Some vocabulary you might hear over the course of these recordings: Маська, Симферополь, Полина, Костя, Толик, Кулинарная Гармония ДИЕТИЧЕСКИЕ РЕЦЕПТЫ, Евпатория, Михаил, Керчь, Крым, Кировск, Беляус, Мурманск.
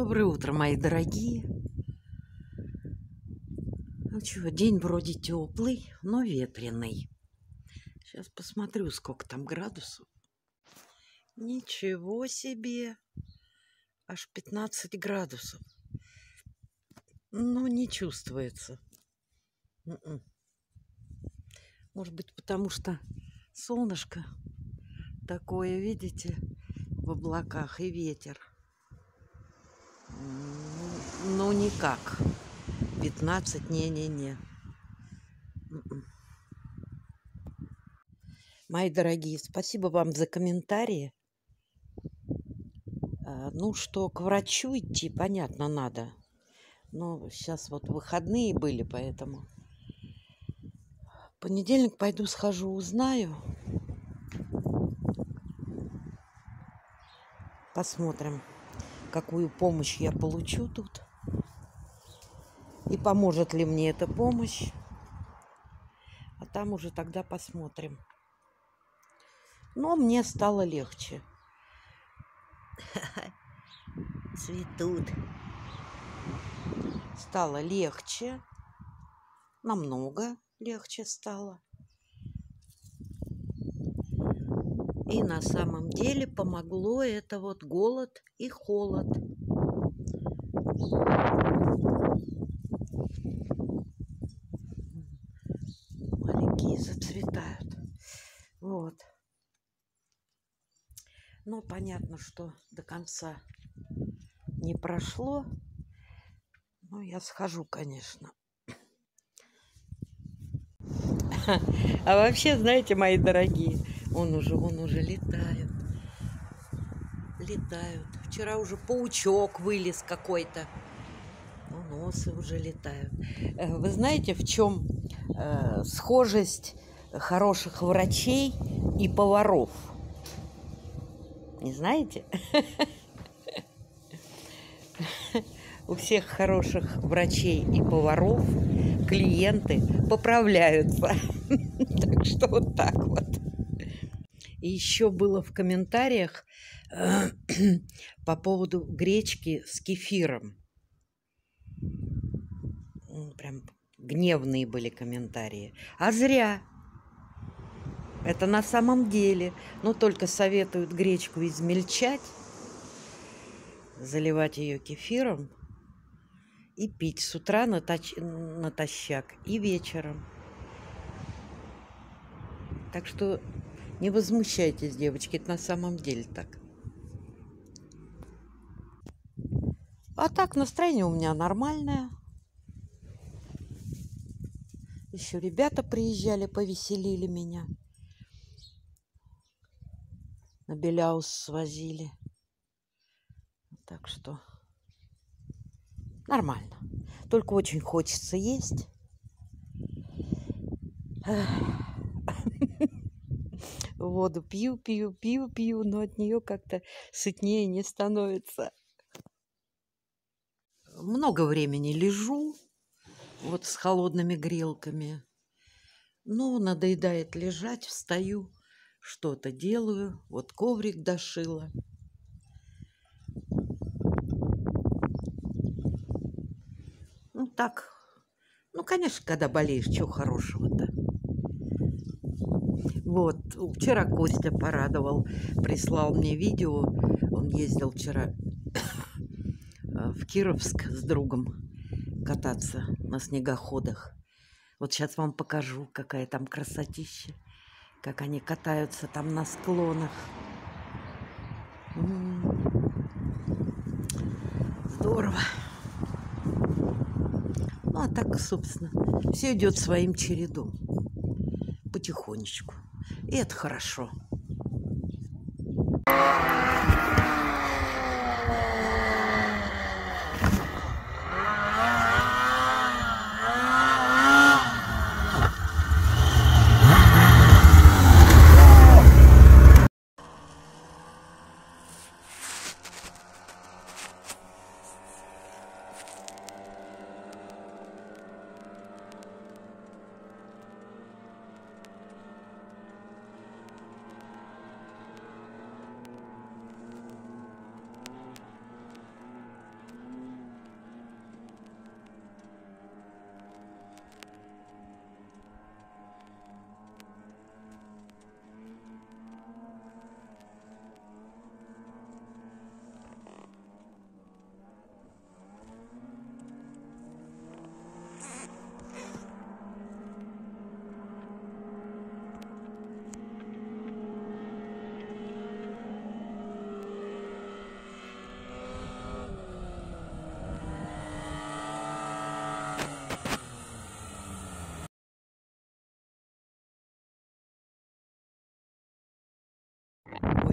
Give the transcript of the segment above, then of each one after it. Доброе утро, мои дорогие. Ну чего, день вроде теплый, но ветреный. Сейчас посмотрю, сколько там градусов. Ничего себе! Аж 15 градусов. Ну, не чувствуется. Может быть, потому что солнышко такое, видите, в облаках и ветер. Ну, никак. 15, не-не-не. Мои дорогие, спасибо вам за комментарии. Ну, что к врачу идти, понятно, надо. Но сейчас вот выходные были, поэтому... В понедельник пойду, схожу, узнаю. Посмотрим, какую помощь я получу тут. И поможет ли мне эта помощь. А там уже тогда посмотрим. Но мне стало легче. Цветут. Стало легче. Намного легче стало. И на самом деле помогло это вот голод и холод. Маленькие зацветают. Вот. Но понятно, что до конца не прошло. Но я схожу, конечно. А вообще, знаете, мои дорогие, он уже летает. Летают. Вчера уже паучок вылез какой-то. Ну, носы уже летают. Вы знаете, в чем схожесть хороших врачей и поваров? Не знаете? У всех хороших врачей и поваров клиенты поправляются. Так что вот так вот. И еще было в комментариях по поводу гречки с кефиром. Прям гневные были комментарии. А зря. Это на самом деле. Но только советуют гречку измельчать, заливать ее кефиром и пить с утра натощак и вечером. Так что не возмущайтесь, девочки, это на самом деле так. А так настроение у меня нормальное. Еще ребята приезжали, повеселили меня. На Беляус свозили. Так что нормально. Только очень хочется есть. Воду пью, но от нее как-то сытнее не становится. Много времени лежу вот с холодными грелками. Но надоедает лежать, встаю, что-то делаю. Вот коврик дошила. Ну так, ну конечно, когда болеешь, чего хорошего-то. Вот, вчера Костя порадовал, прислал мне видео. Он ездил вчера в Кировск с другом кататься на снегоходах. Вот сейчас вам покажу, какая там красотища, как они катаются там на склонах. Здорово. Ну, а так, собственно, все идет своим чередом. Потихонечку. И это хорошо.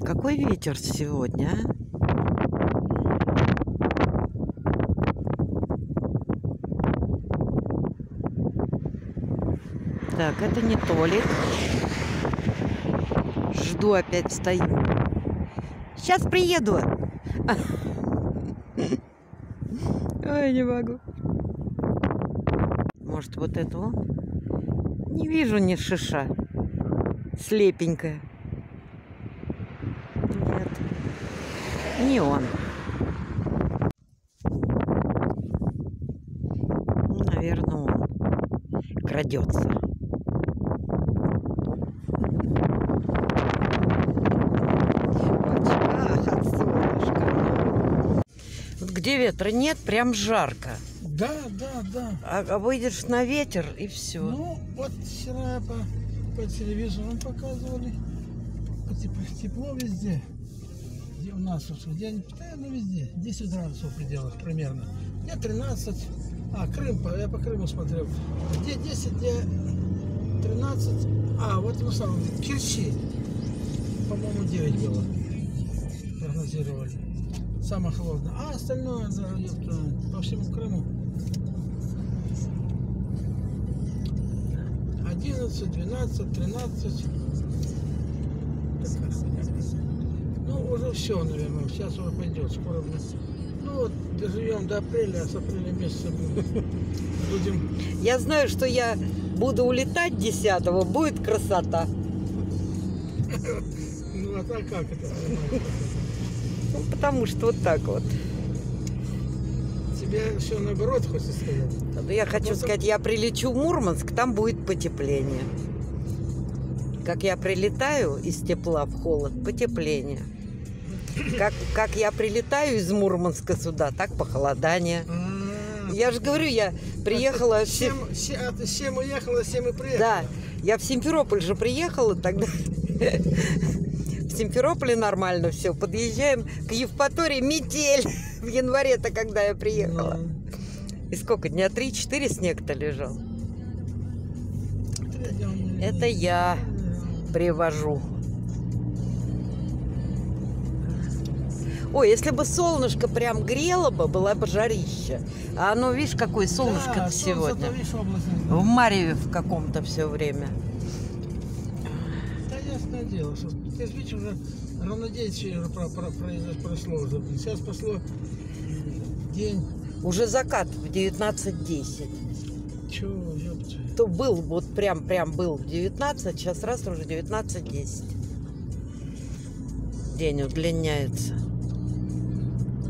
какой ветер сегодня, а? Так, это не Толик. Жду, опять стою. Сейчас приеду. Ой, не могу. Может, вот этого? Не вижу ни шиша. Слепенькая. Нет. Не он. Наверное, он крадется. Где ветра нет, прям жарко. Да, да, да. А выйдешь на ветер и все. Ну, вот вчера по телевизору показывали. Тепло везде. Где у нас уже, я не питаю, но везде. 10 градусов в пределах примерно. Где 13. А, Крым, я по Крыму смотрел. Где 10, где 13. А, вот на самом деле. Керчи. По-моему, 9 было. Прогнозировали. Самое холодное. А остальное по всему Крыму 11, 12, 13. Ну, уже все, наверное. Сейчас уже пойдет. Скоро мы... Ну, вот, доживем до апреля, а с апреля месяца будем... Я знаю, что я буду улетать 10-го. Будет красота. Ну, а так как это? Ну, потому что вот так вот. Тебе все наоборот хочется сказать? Да, я хочу сказать, я прилечу в Мурманск, там будет потепление. Как я прилетаю из тепла в холод, потепление. Как я прилетаю из Мурманска сюда, так похолодание. Я же говорю, я приехала... 7 уехала, 7 и приехала. Да, я в Симферополь же приехала тогда... В Симферополе нормально все. Подъезжаем к Евпатории. Метель. В январе-то, когда я приехала. И сколько? Дня 3-4 снег-то лежал. Это я привожу. Ой, если бы солнышко прям грело бы, была бы жарища. А оно, видишь, какое солнышко-то да, сегодня. В мареве в каком-то все время. Дело, что ты же видишь, уже ровно 9 прошло уже. Сейчас прошло день. Уже закат в 19:10. Чего, ёпта? То был, вот прям был 19, сейчас раз уже 19:10. День удлиняется.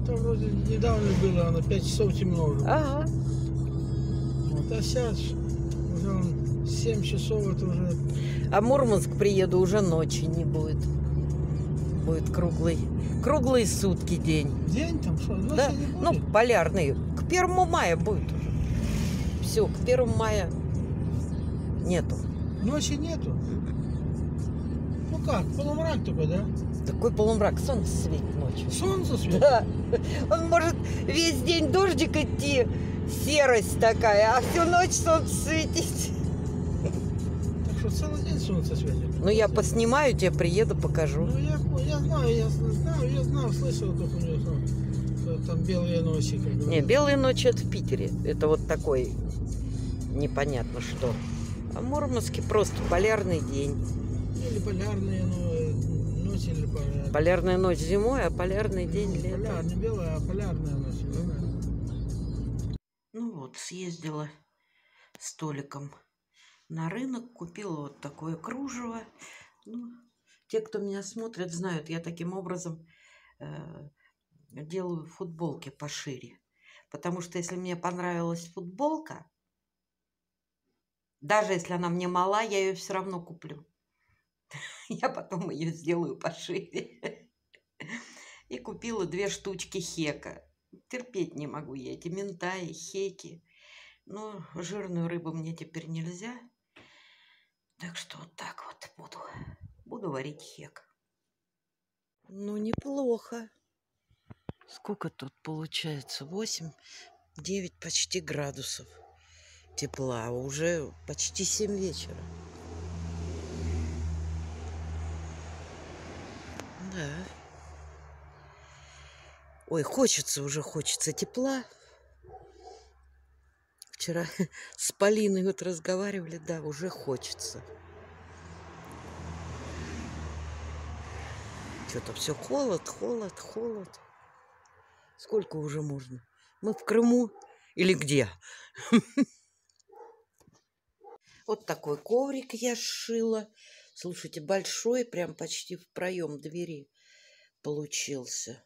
Это вроде недавно было, оно 5 часов темно уже. Ага. Вот, а сейчас уже он 7 часов, это уже... А Мурманск приеду, уже ночи не будет. Будет круглые сутки день. День там что? Да, ну, полярный. К 1 мая будет уже. Все, к 1 мая нету. Ночи нету? Ну как, полумрак только, да? Такой полумрак, солнце светит ночью. Солнце светит? Да. Он может весь день дождик идти, серость такая, а всю ночь солнце светить. Целый день солнце светит. Ну, я поснимаю тебе, приеду, покажу. Ну, я знаю, слышал, как у меня там белые ночи. Не, белые ночи это в Питере. Это вот такой непонятно что. А в Мурманске просто полярный день. Или полярные ночи, или полярные. Полярная ночь зимой, а полярный день летом. Полярная, белая, а полярная ночь. Ну вот, съездила с Толиком на рынок, купила вот такое кружево. Ну, те, кто меня смотрят, знают, я таким образом делаю футболки пошире. Потому что если мне понравилась футболка, даже если она мне мала, я ее все равно куплю. Я потом ее сделаю пошире. И купила 2 штучки хека. Терпеть не могу я эти минтай, хеки. Но жирную рыбу мне теперь нельзя. Так что вот так вот буду варить хек. Ну, неплохо. Сколько тут получается? 8, 9 почти градусов тепла. Уже почти 7 вечера. Да. Ой, хочется уже, хочется тепла. Вчера с Полиной вот разговаривали, да, уже хочется. Что-то все холод, холод, холод. Сколько уже можно? Мы в Крыму или где? Вот такой коврик я сшила. Слушайте, большой, прям почти в проем двери получился.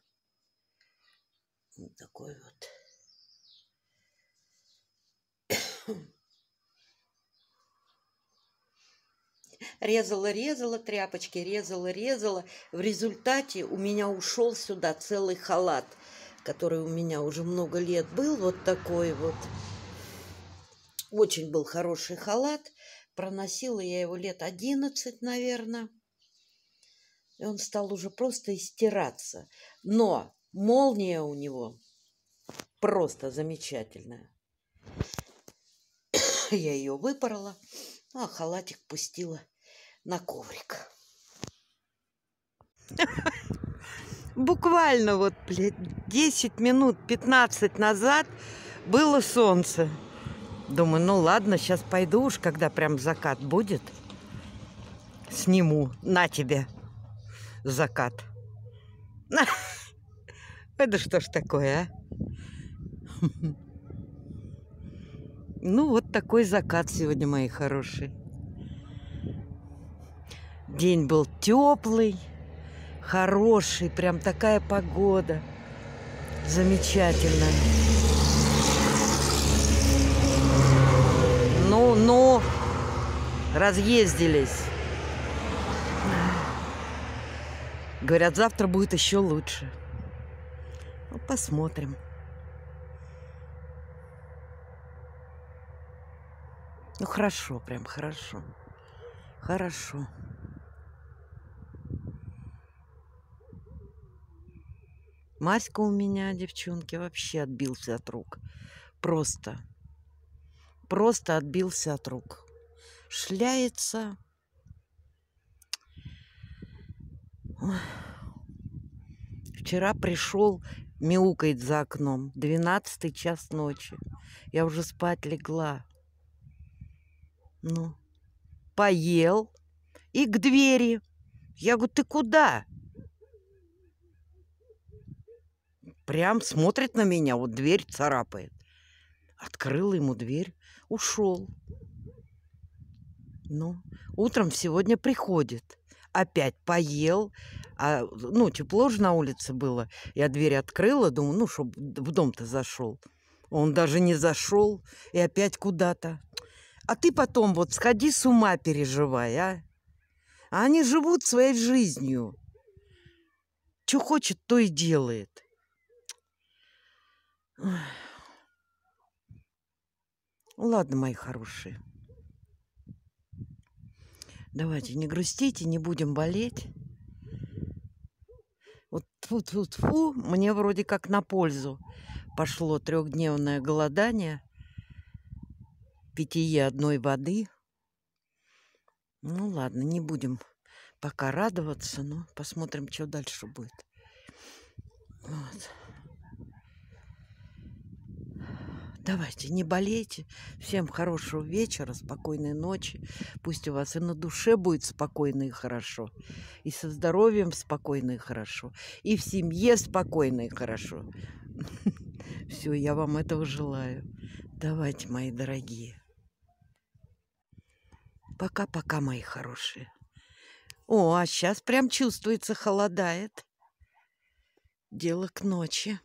Вот такой вот. Резала-резала тряпочки, резала-резала. В результате у меня ушел сюда целый халат, который у меня уже много лет был. Вот такой вот. Очень был хороший халат. Проносила я его лет 11, наверное. И он стал уже просто истираться. Но молния у него просто замечательная. Я ее выпорола, а халатик пустила на коврик. Буквально вот, блядь, 10 минут, 15 назад было солнце. Думаю, ну ладно, сейчас пойду уж, когда прям закат будет. Сниму. На тебе закат. Это что ж такое, а? Ну, вот такой закат сегодня, мои хорошие. День был теплый, хороший, прям такая погода. Замечательно. Ну, разъездились. Говорят, завтра будет еще лучше. Ну, посмотрим. Ну, хорошо, прям хорошо. Хорошо. Маська у меня, девчонки, вообще отбился от рук. Просто отбился от рук. Шляется. Ой. Вчера пришел, мяукает за окном. 12-й час ночи. Я уже спать легла. Ну, поел и к двери. Я говорю, ты куда? Прям смотрит на меня, вот дверь царапает. Открыла ему дверь, ушел. Ну, утром сегодня приходит. Опять поел. Ну, тепло же на улице было. Я дверь открыла, думаю, ну, чтоб в дом-то зашел. Он даже не зашел и опять куда-то. А ты потом вот сходи с ума, переживай, а? А они живут своей жизнью. Что хочет, то и делает. Ой. Ладно, мои хорошие. Давайте не грустите, не будем болеть. Вот тьфу-тьфу-тьфу, мне вроде как на пользу пошло трехдневное голодание. Питье одной воды. Ну ладно, не будем пока радоваться, но посмотрим, что дальше будет. Вот. Давайте, не болейте. Всем хорошего вечера, спокойной ночи. Пусть у вас и на душе будет спокойно и хорошо. И со здоровьем спокойно и хорошо. И в семье спокойно и хорошо. Все, я вам этого желаю. Давайте, мои дорогие. Пока-пока, мои хорошие. О, а сейчас прям чувствуется, холодает. Дело к ночи.